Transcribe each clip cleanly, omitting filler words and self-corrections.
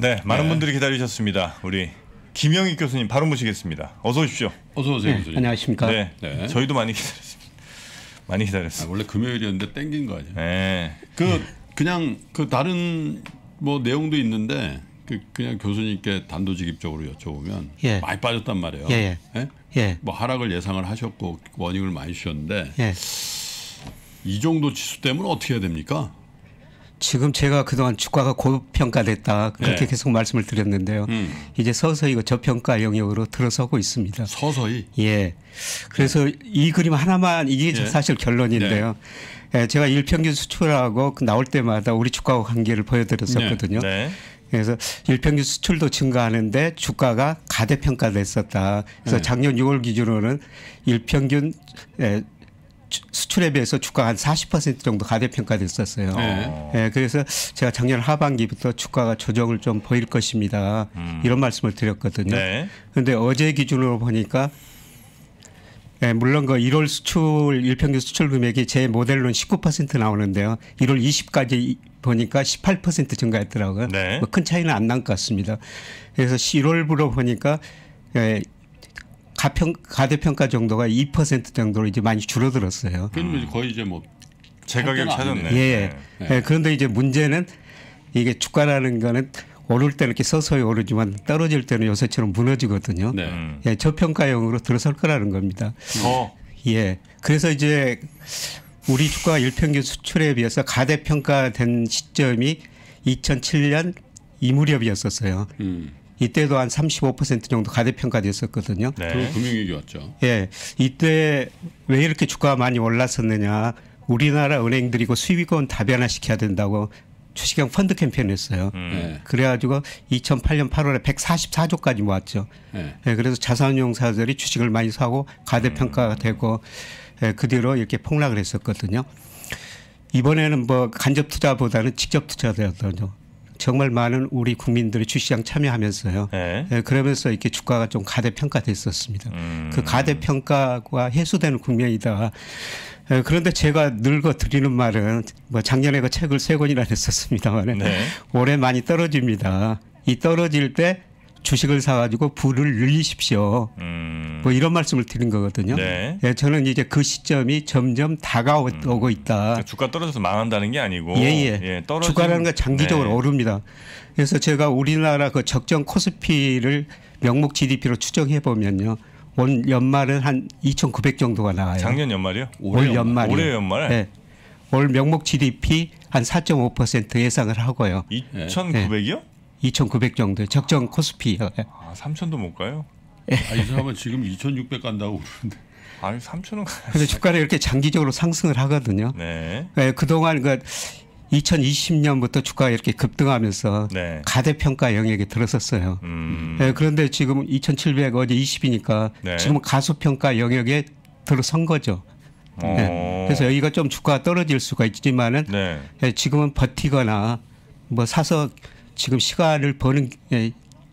네, 많은 분들이 기다리셨습니다. 우리 김영익 교수님 바로 모시겠습니다. 어서 오십시오. 어서 오세요. 네, 안녕하십니까. 네, 네. 저희도 많이 기다렸습니다. 많이 기다렸어요. 아, 원래 금요일이었는데 땡긴 거 아니에요? 네. 그냥 다른 뭐 내용도 있는데 그냥 교수님께 단도직입적으로 여쭤보면 많이 빠졌단 말이에요. 예. 예? 예. 뭐 하락을 예상을 하셨고 원인을 많이 주셨는데 이 정도 지수 때문에 어떻게 해야 됩니까? 지금 제가 그동안 주가가 고평가됐다 그렇게 계속 말씀을 드렸는데요. 이제 서서히 저평가 영역으로 들어서고 있습니다. 서서히? 예. 그래서 이 그림 하나만 이게 사실 결론인데요. 예, 제가 일평균 수출하고 나올 때마다 우리 주가와 관계를 보여드렸었거든요. 네. 그래서 일평균 수출도 증가하는데 주가가 가대평가됐었다. 그래서 작년 6월 기준으로는 일평균 수출에 비해서 주가가 한 40% 정도 가대평가됐었어요. 네, 그래서 제가 작년 하반기부터 주가가 조정을 좀 보일 것입니다. 이런 말씀을 드렸거든요. 그런데 어제 기준으로 보니까 물론 1월 수출 일평균 수출 금액이 제 모델로는 19% 나오는데요. 1월 20까지 보니까 18% 증가했더라고요. 뭐 큰 차이는 안 난 것 같습니다. 그래서 11월부로 보니까 가대평가 정도가 2% 정도로 이제 많이 줄어들었어요. 거의 이제 뭐 제가격 찾았네. 예. 그런데 이제 문제는 이게 주가라는 거는 오를 때는 이렇게 서서히 오르지만 떨어질 때는 요새처럼 무너지거든요. 예, 저평가형으로 들어설 거라는 겁니다. 예. 그래서 이제 우리 주가 일평균 수출에 비해서 가대평가된 시점이 2007년 이 무렵이었었어요. 이때도 한 35% 정도 가대평가됐었거든요. 그 금융위기 왔죠. 예, 이때 왜 이렇게 주가가 많이 올랐었느냐. 우리나라 은행들이고 수익원 다변화시켜야 된다고 주식형 펀드 캠페인을 했어요. 그래가지고 2008년 8월에 144조까지 모았죠. 예, 그래서 자산운용사들이 주식을 많이 사고 가대평가가 되고 그 뒤로 이렇게 폭락을 했었거든요. 이번에는 뭐 간접 투자보다는 직접 투자되었거든요. 정말 많은 우리 국민들이 주시장 참여하면서요. 그러면서 이렇게 주가가 좀 가대평가됐었습니다. 그 가대평가가 해소되는 국면이다. 그런데 제가 늙어 드리는 말은 뭐 작년에 그 책을 3권이나 냈었습니다만 올해 많이 떨어집니다. 이 떨어질 때 주식을 사가지고 불을 늘리십시오. 뭐 이런 말씀을 드린 거거든요. 예, 저는 이제 그 시점이 점점 다가오고 있다. 그러니까 주가 떨어져서 망한다는 게 아니고 주가라는 건 장기적으로 오릅니다. 그래서 제가 우리나라 그 적정 코스피를 명목 GDP로 추정해 보면요. 올 연말은 한 2,900 정도가 나와요. 작년 연말이요? 올 연말이요. 올해 연말? 네. 올 명목 GDP 한 4.5% 예상을 하고요. 2,900이요? 2,900 정도 적정 코스피. 아, 3,000도 못 가요? 이 사람은 지금 2,600 간다고 그러는데. 아니, 3,000은 가요. 그래서 주가는 이렇게 장기적으로 상승을 하거든요. 그동안 2020년부터 주가가 이렇게 급등하면서 가대평가 영역에 들어섰어요. 그런데 지금 2,700 어제 20이니까 지금 가소평가 영역에 들어선 거죠. 그래서 여기가 좀 주가가 떨어질 수가 있지만은 지금은 버티거나 뭐 사서 지금 시간을 버는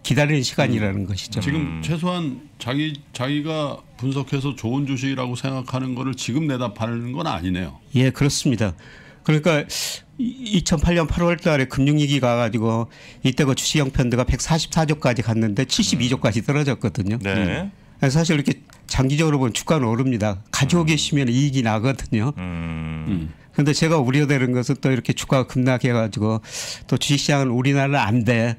기다리는 시간이라는 것이죠. 지금 최소한 자기가 분석해서 좋은 주식이라고 생각하는 거를 지금 내다 파는 건 아니네요. 예, 그렇습니다. 그러니까 2008년 8월 달에 금융위기가 가지고 이때 그 주식형 펀드가 144조까지 갔는데 72조까지 떨어졌거든요. 사실 이렇게 장기적으로 보면 주가는 오릅니다. 가지고 계시면 이익이 나거든요. 근데 제가 우려되는 것은 또 이렇게 주가가 급락해가지고 또 주식시장은 우리나라는 안 돼.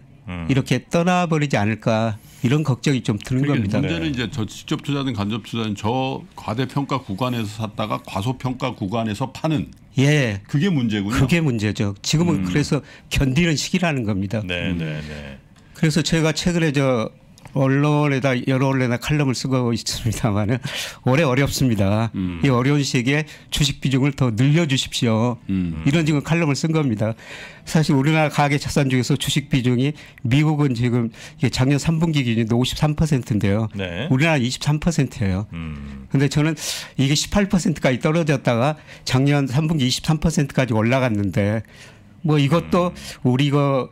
이렇게 떠나버리지 않을까 이런 걱정이 좀 드는 겁니다. 문제는 이제 저 직접 투자든 간접 투자든 저 과대평가 구간에서 샀다가 과소평가 구간에서 파는. 그게 문제군요. 그게 문제죠. 지금은 그래서 견디는 시기라는 겁니다. 그래서 제가 최근에 언론에다 여러 언론에다 칼럼을 쓰고 있습니다만은 올해 어렵습니다. 이 어려운 시기에 주식 비중을 더 늘려주십시오. 이런 지금 칼럼을 쓴 겁니다. 사실 우리나라 가계 자산 중에서 주식 비중이 미국은 지금 작년 3분기 기준으로 53%인데요. 우리나라 23%예요. 그런데 저는 이게 18%까지 떨어졌다가 작년 3분기 23%까지 올라갔는데 뭐 이것도 우리 이거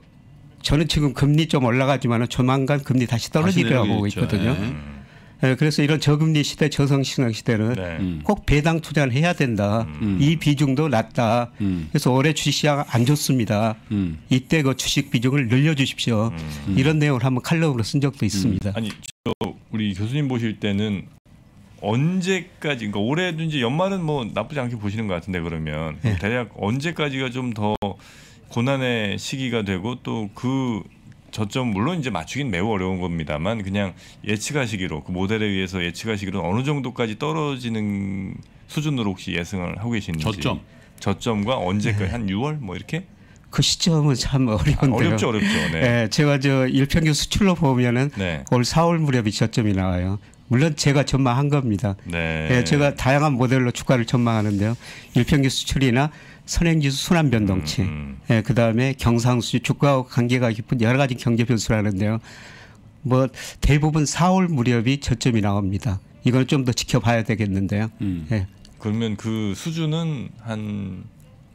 저는 지금 금리 좀 올라가지만 조만간 금리 다시 떨어지려고 하고 있거든요. 그래서 이런 저금리 시대, 저성장 시대는 네. 꼭 배당 투자를 해야 된다. 이 비중도 낮다. 그래서 올해 주식시장 안 좋습니다. 이때 그 주식 비중을 늘려주십시오. 이런 내용을 한번 칼럼으로 쓴 적도 있습니다. 아니, 저 우리 교수님 보실 때는 언제까지, 그러니까 올해든지 연말은 뭐 나쁘지 않게 보시는 것 같은데 그러면 네. 대략 언제까지가 좀 더 고난의 시기가 되고 또 그 저점 물론 이제 맞추긴 매우 어려운 겁니다만 그냥 예측하시기로 그 모델에 의해서 예측하시기로 어느 정도까지 떨어지는 수준으로 혹시 예상을 하고 계시는지 저점과 언제까지 네. 한 6월 뭐 이렇게? 그 시점은 참 어려운데요. 어렵죠, 어렵죠. 네. 네, 제가 저 일평균 수출로 보면은 네. 올 4월 무렵이 저점이 나와요. 물론 제가 전망한 겁니다. 네. 예, 제가 다양한 모델로 주가를 전망하는데요. 일평균 수출이나 선행지수 순환 변동치, 예, 그다음에 경상수지 주가와 관계가 깊은 여러 가지 경제 변수라는데요. 뭐 대부분 4월 무렵이 저점이 나옵니다. 이걸 좀 더 지켜봐야 되겠는데요. 예. 그러면 그 수준은 한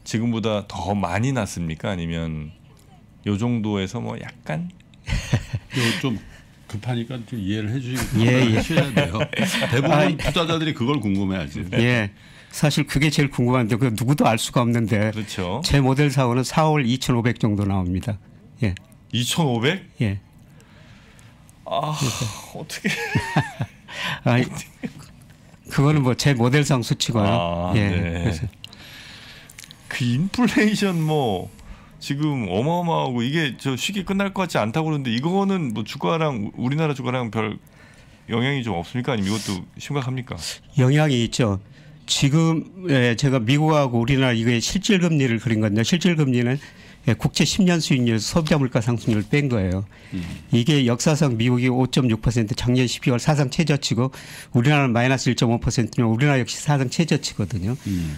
지금보다 더 많이 났습니까? 아니면 요 정도에서 뭐 약간 요 좀 급하니까 좀 이해를 해주시고 하셔야 돼요. 대부분 투자자들이 그걸 궁금해하지. 예, 사실 그게 제일 궁금한데 그 누구도 알 수가 없는데. 그렇죠. 제 모델 사원은 4월 2,500 정도 나옵니다. 예. 2,500? 예. 아 어떻게? 아니 그거는 뭐 제 모델상 수치고요. 아, 예. 네. 그래서. 그 인플레이션 뭐. 지금 어마어마하고 이게 저 쉽게 끝날 것 같지 않다고 그러는데 이거는 뭐 주가랑 우리나라 주가랑 별 영향이 좀 없습니까? 아니면 이것도 심각합니까? 영향이 있죠. 지금 제가 미국하고 우리나라 이거의 실질금리를 그린 건데 실질금리는 국채 10년 수익률, 소비자 물가 상승률을 뺀 거예요. 이게 역사상 미국이 5.6% 작년 12월 사상 최저치고 우리나라는 마이너스 1.5%면 우리나라 역시 사상 최저치거든요.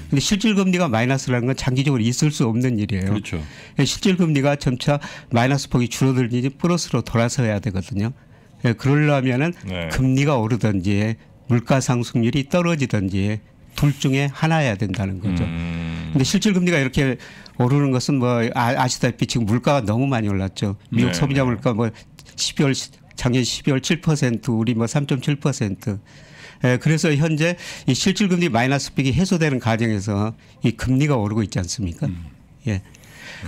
근데 실질금리가 마이너스라는 건 장기적으로 있을 수 없는 일이에요. 그렇죠. 실질금리가 점차 마이너스 폭이 줄어들든지 플러스로 돌아서야 되거든요. 그러려면은 네. 금리가 오르든지 물가 상승률이 떨어지든지 둘 중에 하나여야 된다는 거죠. 근데 실질금리가 이렇게 오르는 것은 뭐 아시다시피 지금 물가가 너무 많이 올랐죠. 미국 네, 소비자 네. 물가 뭐 12월 작년 12월 7%, 우리 뭐 3.7%. 그래서 현재 이 실질금리 마이너스 빅이 해소되는 과정에서 이 금리가 오르고 있지 않습니까? 예.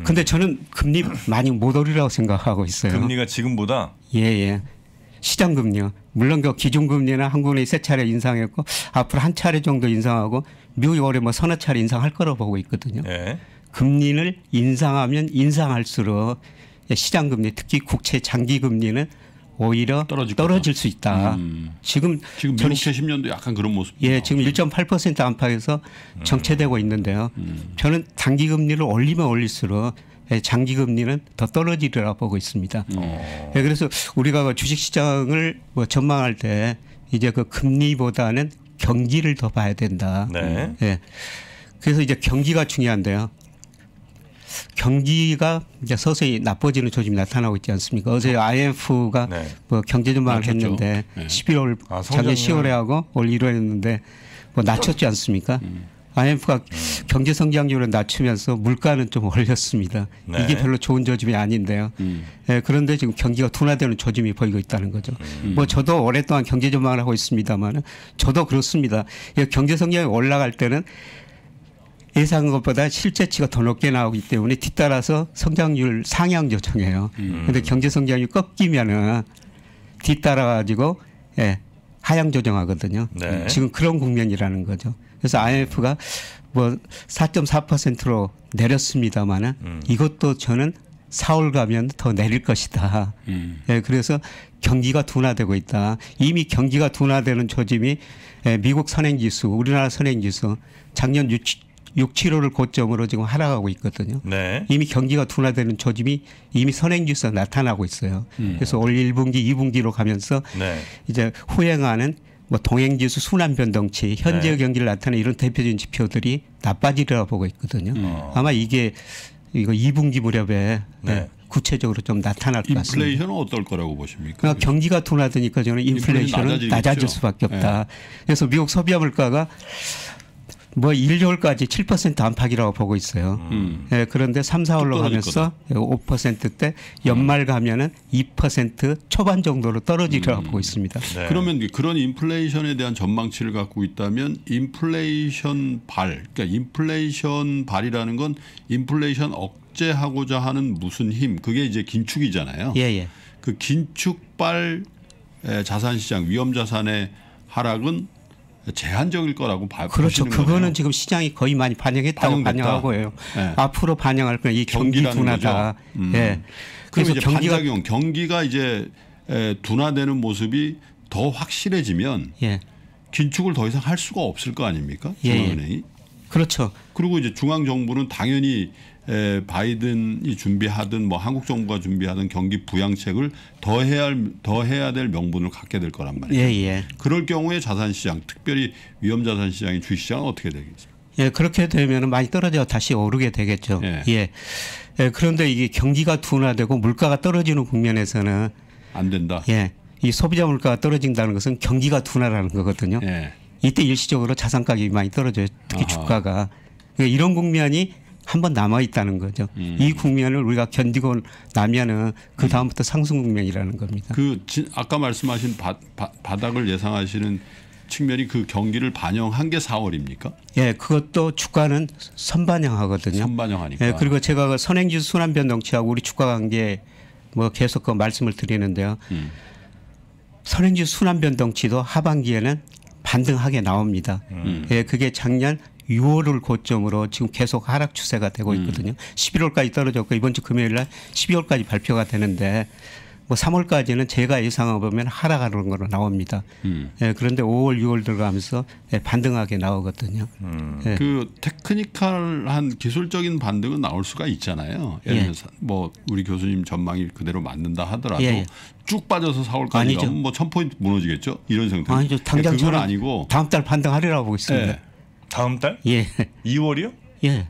근데 저는 금리 많이 못 오르라고 생각하고 있어요. 금리가 지금보다? 예, 예. 시장금리요. 물론 그 기준금리는 한국은행이 세 차례 인상했고 앞으로 한 차례 정도 인상하고 미국이 올해 뭐 서너 차례 인상할 거라고 보고 있거든요. 네. 금리를 인상하면 인상할수록 시장금리 특히 국채 장기금리는 오히려 떨어질 수 있다. 지금 미국 70년도 약간 그런 모습. 예, 지금 1.8% 안팎에서 정체되고 있는데요. 저는 단기금리를 올리면 올릴수록 장기금리는 더 떨어지리라 보고 있습니다. 예, 그래서 우리가 주식시장을 뭐 전망할 때 이제 그 금리보다는 경기를 더 봐야 된다. 네. 예, 그래서 이제 경기가 중요한데요. 경기가 이제 서서히 나빠지는 조짐이 나타나고 있지 않습니까? 어제 IMF가 네. 뭐 경제 전망을 했는데 네. 11월 작년 10월에 하고 올 1월에 했는데 뭐 낮췄지 않습니까? IMF가 경제 성장률을 낮추면서 물가는 좀 올렸습니다. 네. 이게 별로 좋은 조짐이 아닌데요. 예, 그런데 지금 경기가 둔화되는 조짐이 보이고 있다는 거죠. 뭐 저도 오랫동안 경제 전망을 하고 있습니다만 저도 그렇습니다. 예, 경제 성장이 올라갈 때는 예상한 것보다 실제치가 더 높게 나오기 때문에 뒤따라서 성장률 상향 조정해요. 그런데 경제 성장률이 꺾이면은 뒤따라 가지고 예, 하향 조정하거든요. 네. 지금 그런 국면이라는 거죠. 그래서 IMF가 뭐 4.4%로 내렸습니다만은 이것도 저는 4월 가면 더 내릴 것이다. 예, 그래서 경기가 둔화되고 있다. 이미 경기가 둔화되는 조짐이 예, 미국 선행지수, 우리나라 선행지수 작년 6.75를 고점으로 지금 하락하고 있거든요. 네. 이미 경기가 둔화되는 조짐이 이미 선행지수에서 나타나고 있어요. 그래서 올 1분기, 2분기로 가면서 네. 이제 후행하는 뭐 동행지수 순환 변동치, 현재 네. 경기를 나타내는 이런 대표적인 지표들이 나빠지리라고 보고 있거든요. 아마 이거 2분기 무렵에 네. 네, 구체적으로 좀 나타날 것 같습니다. 인플레이션은 어떨 거라고 보십니까? 그러니까 경기가 둔화되니까 저는 인플레이션은 낮아질 수밖에 없다. 네. 그래서 미국 소비자 물가가 뭐 1, 2월까지 7% 안팎이라고 보고 있어요. 예, 그런데 3, 4월로 가면서 5%대 연말 가면은 2% 초반 정도로 떨어지라고 보고 있습니다. 네. 그러면 그런 인플레이션에 대한 전망치를 갖고 있다면 인플레이션 발, 그러니까 인플레이션 발이라는 건 인플레이션 억제하고자 하는 무슨 힘, 그게 이제 긴축이잖아요. 예. 그 긴축발 자산시장 위험자산의 하락은 제한적일 거라고 봐요. 그렇죠. 그거는 거네요. 지금 시장이 거의 많이 반영했다고 반영하고요. 네. 앞으로 반영할 건 이 경기 둔화다. 예. 그래서 이제 경기가 이제 둔화되는 모습이 더 확실해지면 예. 긴축을 더 이상 할 수가 없을 거 아닙니까? 중앙은행이. 예. 그렇죠. 그리고 이제 중앙 정부는 당연히 바이든이 준비하든 뭐 한국 정부가 준비하든 경기 부양책을 더 해야 될 명분을 갖게 될 거란 말이에요. 예. 그럴 경우에 자산시장, 특별히 위험자산시장인 주식시장은 어떻게 되겠습니까? 예, 그렇게 되면 많이 떨어져 다시 오르게 되겠죠. 예. 그런데 이게 경기가 둔화되고 물가가 떨어지는 국면에서는 안 된다. 예, 이 소비자 물가가 떨어진다는 것은 경기가 둔화라는 거거든요. 예. 이때 일시적으로 자산 가격이 많이 떨어져요. 특히 아하. 주가가. 그러니까 이런 국면이 한번 남아 있다는 거죠. 이 국면을 우리가 견디고 나면은 그 다음부터 상승 국면이라는 겁니다. 그 아까 말씀하신 바닥을 예상하시는 측면이 그 경기를 반영한 게 4월입니까? 예, 그것도 주가는 선반영하거든요. 선반영하니까. 예, 그리고 제가 그 선행지수 순환 변동치하고 우리 주가 관계 뭐 계속 그 말씀을 드리는데요. 선행지수 순환 변동치도 하반기에는 반등하게 나옵니다. 예, 그게 작년 6월을 고점으로 지금 계속 하락 추세가 되고 있거든요. 11월까지 떨어졌고 이번 주 금요일 날 12월까지 발표가 되는데 뭐 3월까지는 제가 예상하고 보면 하락하는 걸로 나옵니다. 예, 그런데 5월, 6월 들어가면서 예, 반등하게 나오거든요. 예. 그 테크니컬한 기술적인 반등은 나올 수가 있잖아요. 예를 들어서 뭐 우리 교수님 전망이 그대로 맞는다 하더라도 쭉 빠져서 4월까지 가면 뭐 1000포인트 무너지겠죠. 이런 생각. 아니죠. 당장 그건 아니고 다음 달 반등하리라고 보고 있습니다. 예. 다음 달? 예. 2월이요? 예.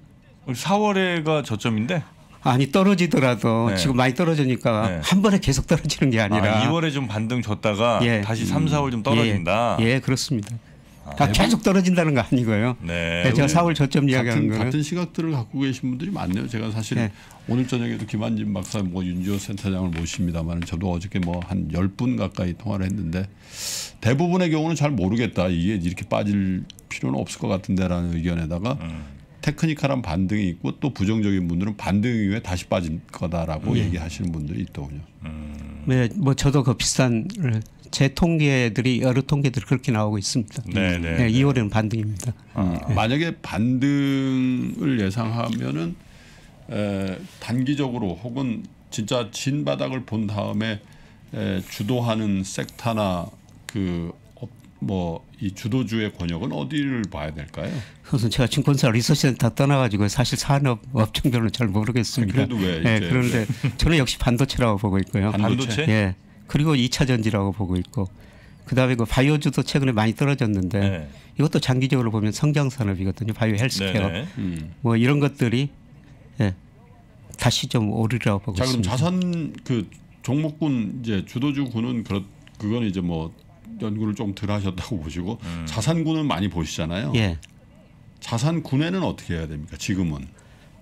4월에가 저점인데? 아니 떨어지더라도 네. 지금 많이 떨어지니까 네. 한 번에 계속 떨어지는 게 아니라 2월에 좀 반등 줬다가 예. 다시 3, 4월 좀 떨어진다. 예, 그렇습니다. 계속 떨어진다는 거 아니고요. 네. 제가 4월 저점 이야기하는 거는 같은 시각들을 갖고 계신 분들이 많네요. 제가 사실 오늘 저녁에도 김한진 박사, 뭐 윤지호 센터장을 모십니다만 저도 어저께 뭐 한 10분 가까이 통화를 했는데 대부분의 경우는 잘 모르겠다. 이게 이렇게 빠질 필요는 없을 것 같은데라는 의견에다가 테크니컬한 반등이 있고 또 부정적인 분들은 반등 이후에 다시 빠질 거다라고 얘기하시는 분들이 있더군요. 네, 뭐 저도 그 비싼 제 통계들이 여러 통계들이 그렇게 나오고 있습니다. 네, 2월에는 반등입니다. 만약에 반등을 예상하면은 단기적으로 혹은 진짜 진바닥을 본 다음에 주도하는 섹터나 그 뭐 이 주도주의 권역은 어디를 봐야 될까요? 우선 제가 증권사 리서치센터 떠나가지고 사실 산업 업종별로 잘 모르겠습니다. 그래도 왜? 네, 그런데 저는 역시 반도체라고 보고 있고요. 반도체? 예. 그리고 2차 전지라고 보고 있고, 그다음에 그 바이오주도 최근에 많이 떨어졌는데 이것도 장기적으로 보면 성장 산업이거든요. 바이오 헬스케어 뭐 이런 것들이 예, 다시 좀 오르라고 보고 있습니다. 자, 그럼 자산 그 종목군 이제 주도주군은 그건 이제 뭐 연구를 좀 덜 하셨다고 보시고 자산군은 많이 보시잖아요. 예. 자산군에는 어떻게 해야 됩니까? 지금은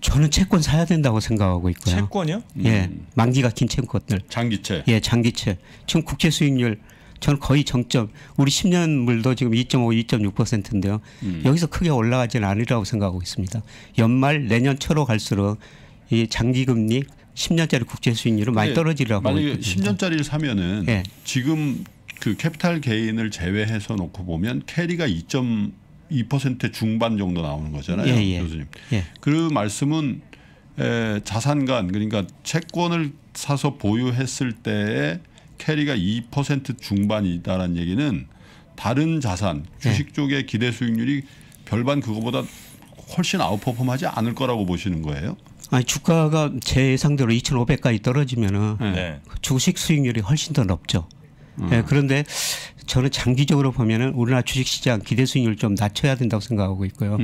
저는 채권 사야 된다고 생각하고 있고요. 채권이요? 예, 만기가 긴 채권들. 장기채. 예, 장기채. 지금 국채 수익률 저는 거의 정점. 우리 10년물도 지금 2.5, 2.6%인데요. 여기서 크게 올라가지는 않으리라고 생각하고 있습니다. 연말 내년 초로 갈수록 이 장기금리 10년짜리 국채 수익률은 많이 떨어지라고. 만약에 10년짜리를 사면은 지금 그 캐피탈 게인을 제외해서 놓고 보면 캐리가 2.2% 중반 정도 나오는 거잖아요. 교수님. 그 말씀은 자산간, 그러니까 채권을 사서 보유했을 때의 캐리가 2% 중반이다라는 얘기는 다른 자산, 주식 쪽의 기대 수익률이 별반 그거보다 훨씬 아웃퍼폼하지 않을 거라고 보시는 거예요? 아니, 주가가 제 예상대로 2,500까지 떨어지면은 주식 수익률이 훨씬 더 높죠. 예, 그런데 저는 장기적으로 보면은 우리나라 주식시장 기대 수익률 좀 낮춰야 된다고 생각하고 있고요.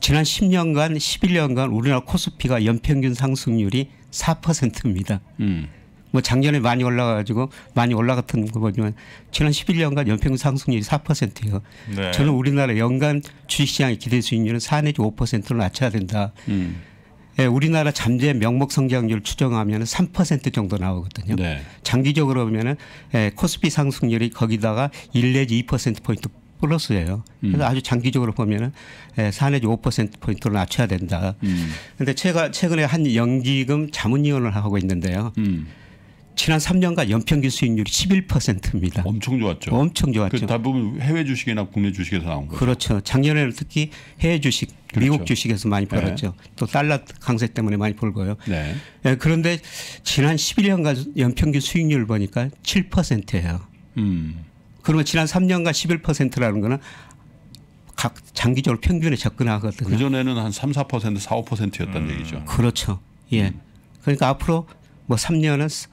지난 10년간, 11년간 우리나라 코스피가 연평균 상승률이 4%입니다. 뭐 작년에 많이 올라가지고 많이 올라갔던 거 보면 지난 11년간 연평균 상승률이 4%예요. 네. 저는 우리나라 연간 주식시장의 기대 수익률은 4 내지 5%로 낮춰야 된다. 예, 우리나라 잠재 명목 성장률 추정하면 3% 정도 나오거든요. 네. 장기적으로 보면은 예, 코스피 상승률이 거기다가 1 내지 2%포인트 플러스예요. 그래서 아주 장기적으로 보면은 4 내지 5%포인트로 낮춰야 된다. 그런데 제가 최근에 한 연기금 자문위원을 하고 있는데요. 지난 3년간 연평균 수익률이 11%입니다. 엄청 좋았죠. 엄청 좋았죠. 그 대부분 해외 주식이나 국내 주식에서 나온 거예요. 그렇죠. 작년에는 특히 해외 주식, 그렇죠. 미국 주식에서 많이 벌었죠. 네. 또 달러 강세 때문에 많이 벌고요. 네. 네, 그런데 지난 11년간 연평균 수익률을 보니까 7%예요. 그러면 지난 3년간 11%라는 거는 각 장기적으로 평균에 접근하거든요. 그전에는 한 3, 4%, 4, 5%였다는 얘기죠. 그렇죠. 예. 그러니까 앞으로 뭐 3년은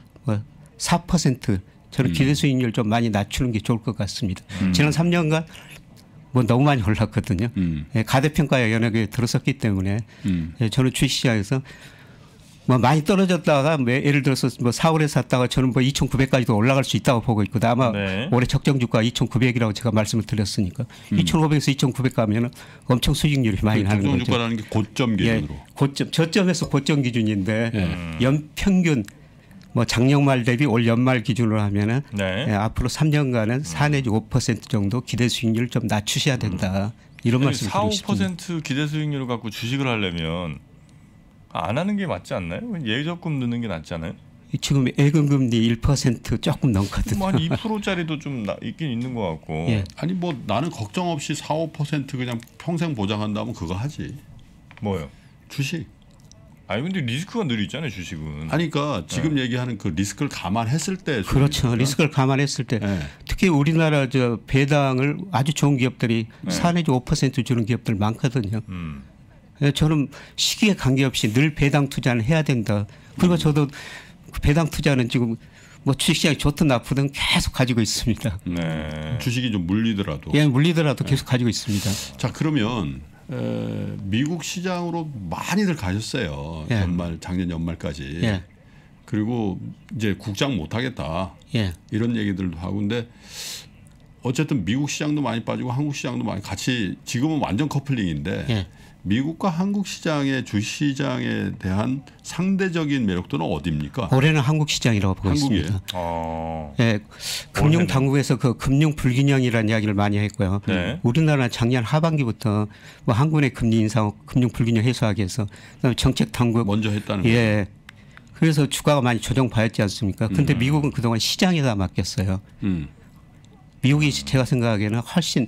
4% 저는 기대 수익률 좀 많이 낮추는 게 좋을 것 같습니다. 지난 3년간 뭐 너무 많이 올랐거든요. 예, 가대평가 영역에 들어섰기 때문에 예, 저는 주식시장에서 뭐 많이 떨어졌다가 예를 들어서 뭐 4월에 샀다가 저는 뭐 2,900까지도 올라갈 수 있다고 보고 있고 아마 네. 올해 적정 주가 2,900이라고 제가 말씀을 드렸으니까 2,500에서 2,900 가면 엄청 수익률이 많이 나는 거죠. 적정 주가라는 게 고점 기준으로. 예, 고점 저점에서 고점 기준인데 연평균 뭐 작년 말 대비 올 연말 기준으로 하면은 네. 예, 앞으로 3년간은 4 내지 5% 정도 기대 수익률 좀 낮추셔야 된다. 이런 말씀 드리고 싶습니다. 4~5% 기대 수익률을 갖고 주식을 하려면 안 하는 게 맞지 않나요? 예적금 넣는 게 낫지 않아요? 지금 예금금리 1% 조금 넘거든요. 한 2%짜리도 좀 있긴 있는 것 같고. 예. 아니 뭐 나는 걱정 없이 4, 5% 그냥 평생 보장한다면 그거 하지. 뭐요? 주식. 아니 근데 리스크가 늘 있잖아요 주식은. 아니 그러니까 지금 네. 얘기하는 그 리스크를 감안했을 때. 그렇죠. 리스크를 감안했을 때. 네. 특히 우리나라 저 배당을 아주 좋은 기업들이 네. 4 내지 5% 주는 기업들 많거든요. 저는 시기에 관계없이 늘 배당 투자는 해야 된다. 그리고 저도 배당 투자는 지금 뭐 주식시장이 좋든 나쁘든 계속 가지고 있습니다. 네. 주식이 좀 물리더라도. 예, 물리더라도 계속 가지고 있습니다. 자 그러면 미국 시장으로 많이들 가셨어요. 예. 연말 작년 연말까지. 예. 그리고 이제 국장 못하겠다. 예. 이런 얘기들도 하고 근데 어쨌든 미국 시장도 많이 빠지고 한국 시장도 많이 같이 지금은 완전 커플링인데 예. 미국과 한국 시장의 주시장에 대한 상대적인 매력도는 어디입니까? 올해는 한국 시장이라고 보고 한국이에요? 있습니다. 아... 네, 금융 당국에서 그 금융 불균형이라는 이야기를 많이 했고요. 네. 우리나라는 작년 하반기부터 뭐 한국의 금리 인상, 금융 불균형 해소하기 위해서 그다음에 정책 당국 먼저 했다는 거예요. 예. 그래서 주가가 많이 조정받았지 않습니까? 근데 미국은 그동안 시장에다 맡겼어요. 미국이 제가 생각하기에는 훨씬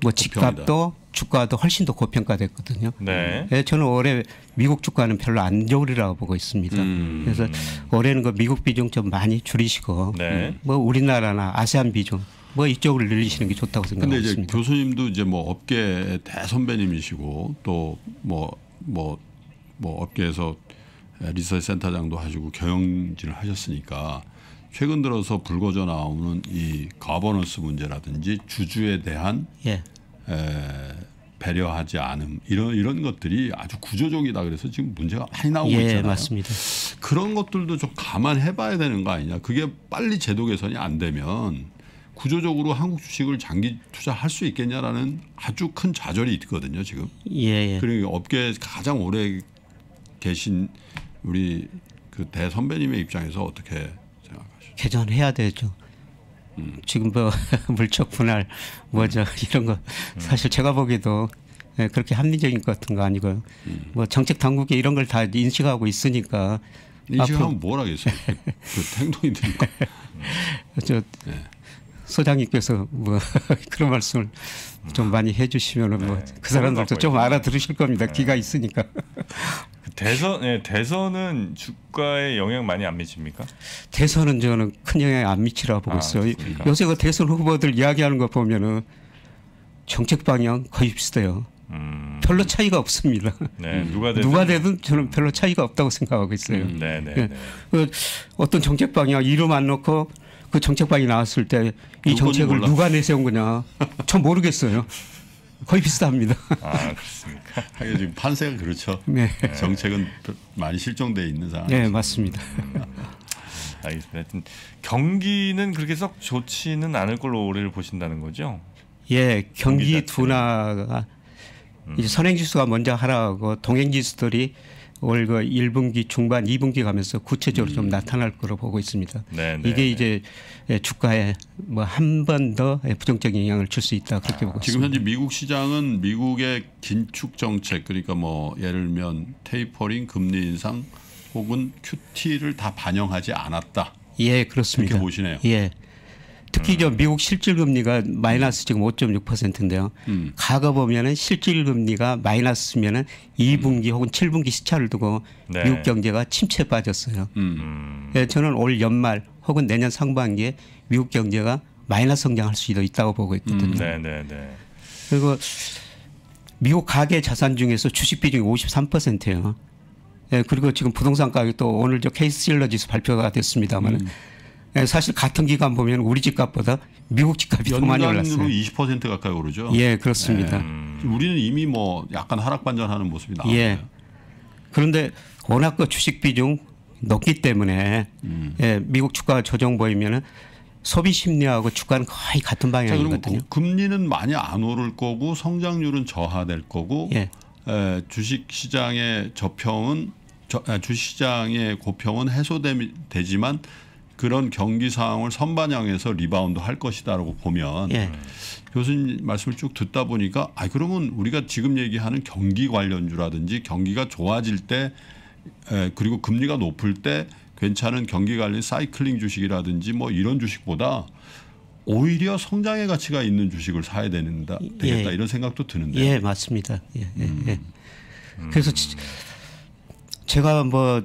뭐 집값도 주가도 훨씬 더 고평가됐거든요. 네. 예, 저는 올해 미국 주가는 별로 안 좋으리라고 보고 있습니다. 그래서 올해는 그 미국 비중 좀 많이 줄이시고 네. 뭐 우리나라나 아세안 비중 뭐 이쪽으로 늘리시는 게 좋다고 생각합니다. 근데 이제 교수님도 이제 뭐 업계 대선배님이시고 또 뭐 업계에서 리서치 센터장도 하시고 경영진을 하셨으니까 최근 들어서 불거져 나오는 이 거버넌스 문제라든지 주주에 대한 예. 배려하지 않음 이런 것들이 아주 구조적이다 그래서 지금 문제가 많이 나오고 예, 있잖아요. 맞습니다. 그런 것들도 좀 감안해봐야 되는 거 아니냐. 그게 빨리 제도 개선이 안 되면 구조적으로 한국 주식을 장기 투자할 수 있겠냐라는 아주 큰 좌절이 있거든요 지금. 예. 그리고 업계에 가장 오래 계신 우리 그 대선배님의 입장에서 어떻게 개선해야 되죠. 지금 뭐 물적 분할 뭐죠 이런 거 사실 제가 보기에도 그렇게 합리적인 것 같은 거 아니고요. 뭐 정책 당국이 이런 걸 다 인식하고 있으니까. 인식하면 뭘 하겠어요? 그 행동이 되니까. 저 소장님께서 뭐 그런 말씀을 좀 많이 해주시면은 네. 뭐 그 사람들도 좀 알아들으실 겁니다. 네. 귀가 있으니까. 대선은 주가에 영향 많이 안 미칩니까? 대선은 저는 큰 영향 안 미치라고 보고 있어요. 그렇습니까? 요새 그 대선 후보들 이야기하는 거 보면은 정책 방향 거의 비슷해요. 별로 차이가 없습니다. 네, 누가 되든 저는 별로 차이가 없다고 생각하고 있어요. 네. 어떤 정책 방향 이름 안 넣고 그 정책 방향이 나왔을 때 이 정책을 누가 내세운 거냐 전 모르겠어요. 거의 비슷합니다. 아 그렇습니까? 지금 판세가 그렇죠. 네. 정책은 많이 실종돼 있는 상황. 네 맞습니다. 알겠습니다. 하여튼 경기는 그렇게 썩 좋지는 않을 걸로 올해를 보신다는 거죠? 예, 경기 둔화가 이제 선행지수가 먼저 하락하고 동행지수들이 올 그 1분기 중반, 2분기 가면서 구체적으로 좀 나타날 거로 보고 있습니다. 네네. 이게 이제 주가에 뭐 한 번 더 부정적인 영향을 줄 수 있다 그렇게 보고 지금 있습니다. 지금 현재 미국 시장은 미국의 긴축 정책, 그러니까 뭐 예를 들면 테이퍼링, 금리 인상 혹은 QT를 다 반영하지 않았다. 예, 그렇습니다. 이렇게 보시네요. 예. 특히 저 미국 실질금리가 마이너스 지금 5.6%인데요. 과거 보면은 실질금리가 마이너스면은 2분기 혹은 7분기 시차를 두고 네. 미국 경제가 침체에 빠졌어요. 예, 저는 올 연말 혹은 내년 상반기에 미국 경제가 마이너스 성장할 수도 있다고 보고 있거든요. 네네네. 그리고 미국 가계 자산 중에서 주식 비중이 53%예요. 예, 그리고 지금 부동산 가격도 오늘 저 케이스힐러 지수 발표가 됐습니다만은. 사실 같은 기간 보면 우리 집값보다 미국 집값이 더 많이 올랐어요. 연간으로 20% 가까이 오르죠. 예, 그렇습니다. 우리는 이미 뭐 약간 하락 반전하는 모습이 나와요. 예. 그런데 워낙 그 주식 비중 높기 때문에 예, 미국 주가 조정 보이면은 소비 심리하고 주가는 거의 같은 방향이거든요. 금리는 많이 안 오를 거고 성장률은 저하될 거고 예. 에, 주식 시장의 저평은 주식 시장의 고평은 해소되지만. 그런 경기 상황을 선반영해서 리바운드 할 것이다라고 보면 예. 교수님 말씀을 쭉 듣다 보니까 아 그러면 우리가 지금 얘기하는 경기 관련주라든지 경기가 좋아질 때 그리고 금리가 높을 때 괜찮은 경기 관련 사이클링 주식이라든지 뭐 이런 주식보다 오히려 성장의 가치가 있는 주식을 사야 되겠다 예. 이런 생각도 드는데요. 예, 맞습니다. 예, 예, 예. 그래서 제가 뭐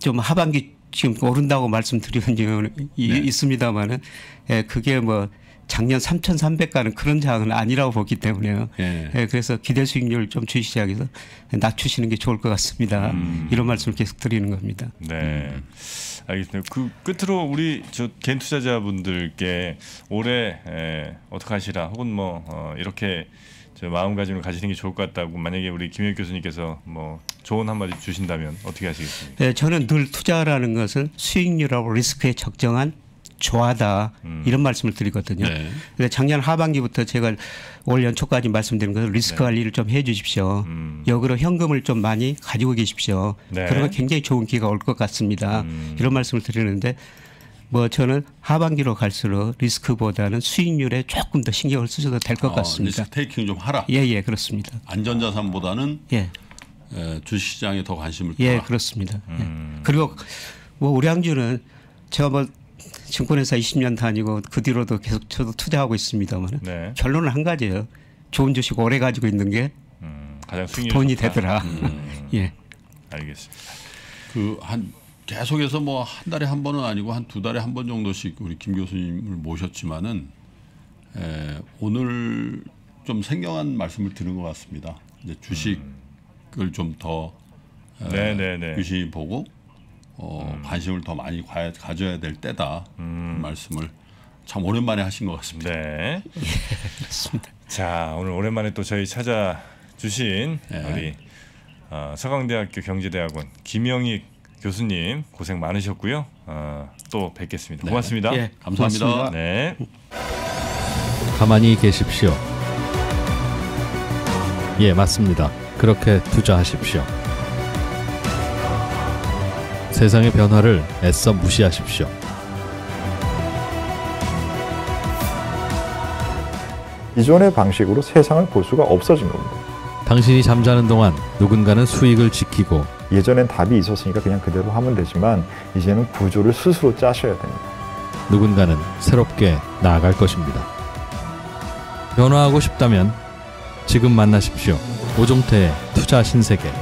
좀 하반기 지금 오른다고 말씀드리는 이유는 네. 있습니다만은 예, 그게 뭐 작년 3,300가는 그런 장은 아니라고 보기 때문에요. 네. 예, 그래서 기대 수익률 좀 주식 시장에서 낮추시는 게 좋을 것 같습니다. 이런 말씀을 계속 드리는 겁니다. 네, 알겠습니다. 그 끝으로 우리 저 개인 투자자분들께 올해 어떻게 하시라 혹은 뭐 이렇게 저 마음가짐을 가지는 게 좋을 것 같다고 만약에 우리 김영익 교수님께서 뭐 좋은 한마디 주신다면 어떻게 하시겠습니까? 네, 저는 늘 투자라는 것은 수익률하고 리스크에 적정한 조화다 이런 말씀을 드리거든요. 네. 근데 작년 하반기부터 제가 올 연초까지 말씀드린 것은 리스크 네. 관리를 좀 해주십시오. 역으로 현금을 좀 많이 가지고 계십시오. 네. 그러면 굉장히 좋은 기회가 올 것 같습니다. 이런 말씀을 드리는데 뭐 저는 하반기로 갈수록 리스크보다는 수익률에 조금 더 신경을 쓰셔도 될 것 같습니다. 리스크 테이킹 좀 하라. 예예 예, 그렇습니다. 안전자산보다는 예. 주식시장에 더 관심을 둬라. 예 그렇습니다. 예. 그리고 뭐 우량주는 제가 뭐 증권회사 20년 다니고 그 뒤로도 계속 저도 투자하고 있습니다만 네. 결론은 한 가지예요. 좋은 주식 오래 가지고 있는 게 가장 돈이 좋다. 되더라. 예. 알겠습니다. 그 한 계속해서 뭐 한 달에 한 번은 아니고 한 두 달에 한 번 정도씩 우리 김 교수님을 모셨지만은 오늘 좀 생경한 말씀을 드린 것 같습니다. 이제 주식을 좀 더 유심히 보고 관심을 더 많이 가져야 될 때다 말씀을 참 오랜만에 하신 것 같습니다. 네. 그렇습니다. 자 오늘 오랜만에 또 저희 찾아주신 네. 우리 서강대학교 경제대학원 김영익 교수님 고생 많으셨고요. 또 뵙겠습니다. 네. 고맙습니다. 예, 감사합니다. 고맙습니다. 네. 가만히 계십시오. 예, 맞습니다. 그렇게 투자하십시오. 세상의 변화를 애써 무시하십시오. 기존의 방식으로 세상을 볼 수가 없어진 겁니다. 당신이 잠자는 동안 누군가는 수익을 지키고 예전엔 답이 있었으니까 그냥 그대로 하면 되지만 이제는 구조를 스스로 짜셔야 됩니다. 누군가는 새롭게 나아갈 것입니다. 변화하고 싶다면 지금 만나십시오. 오종태의 투자 신세계.